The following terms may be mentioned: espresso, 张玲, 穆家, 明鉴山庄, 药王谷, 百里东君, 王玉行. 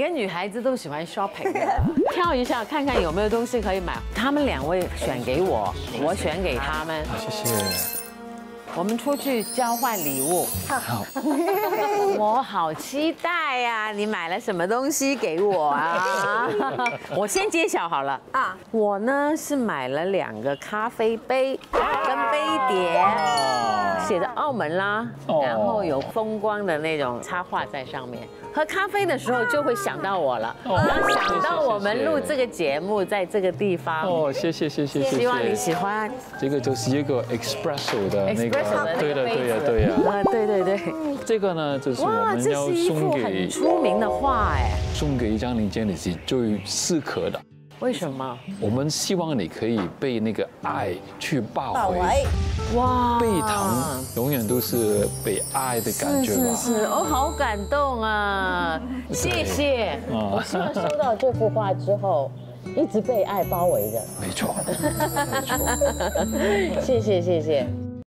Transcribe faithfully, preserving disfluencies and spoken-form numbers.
连女孩子都喜欢 shopping， 挑一下看看有没有东西可以买。他们两位选给我，我选给他们。谢谢。我们出去交换礼物。好。我好期待呀！你买了什么东西给我啊？我先揭晓好了。啊，我呢是买了两个咖啡杯跟杯碟。 写着澳门啦，然后有风光的那种插画在上面。喝咖啡的时候就会想到我了，然后想到我们录这个节目，在这个地方。哦，谢谢谢谢谢谢。希望你喜欢。这个就是一个 espresso 的那个，对的对的对呀。啊，对对对。这个呢，就是我们要送给很出名的画哎，送给张玲姐你是最适合的。为什么？我们希望你可以被那个爱去包围。 哇！被疼永远都是被爱的感觉吧。是是是，我好感动啊！谢谢。我希望收到这幅画之后，一直被爱包围着。没错，没错。谢谢谢谢。